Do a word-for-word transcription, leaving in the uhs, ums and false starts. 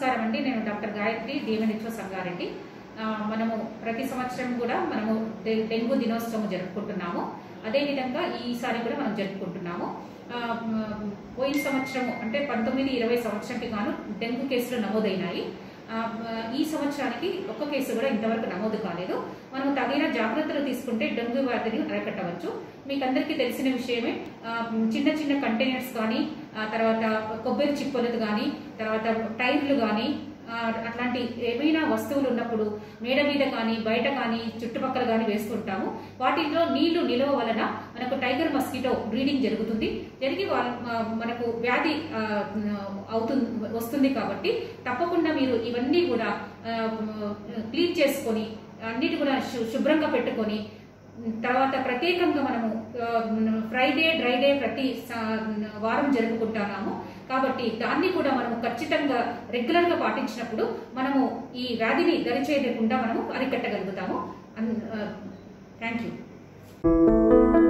నమస్కారం అండి నేను డాక్టర్ గాయత్రి డీఎన్హెచ్ఓ సంగారెడ్డి మనము ప్రతి సంవత్సరం కూడా మనము డెంగ్యూ దినోత్సవం జరుపుకుంటున్నాము అదే విధంగా ఈసారి కూడా మనం జరుపుకుంటున్నాము పోయిన సంవత్సరం అంటే పంతొమ్మిది ఇరవై సంవత్సరానికి గాను డెంగ్యూ కేసులు నమోదైనాయి ఈ సంవత్సరానికి ఒక్క కేసు కూడా ఇంతవరకు నమోదు కాలేదు మనం తగిన జాగృతలు తీసుకుంటే డెంగ్యూ వ్యాధిని అరికట్టవచ్చు మీకు అందరికీ తెలిసిన విషయమే చిన్న చిన్న కంటైనర్స్ గాని తర్వాత కొబ్బరి చిప్పలు గాని తర్వాత టైర్లు గాని అట్లాంటి ఏమైనా వస్తువులు ఉన్నప్పుడు మేడ మీద కానీ బయట కానీ చుట్టుపక్కల కానీ వేసుకుంటాము వాటిల్లో నీళ్లు నిలవ వలన మనకు టైగర్ మస్కిటో బ్రీడింగ్ జరుగుతుంది జరిగి మనకు వ్యాధి అవుతుంది వస్తుంది కాబట్టి తప్పకుండా మీరు ఇవన్నీ కూడా క్లీన్ చేసుకొని అన్నిటి కూడా శుభ్రంగా పెట్టుకొని తర్వాత ప్రత్యేకంగా మనము ఫ్రైడే డ్రైడే ప్రతి వారం జరుపుకుంటున్నాము కాబట్టి దాన్ని కూడా మనము ఖచ్చితంగా రెగ్యులర్ గా పాటించినప్పుడు మనము ఈ వ్యాధిని దరిచేయకుండా మనము అరికట్టగలుగుతాము థాంక్యూ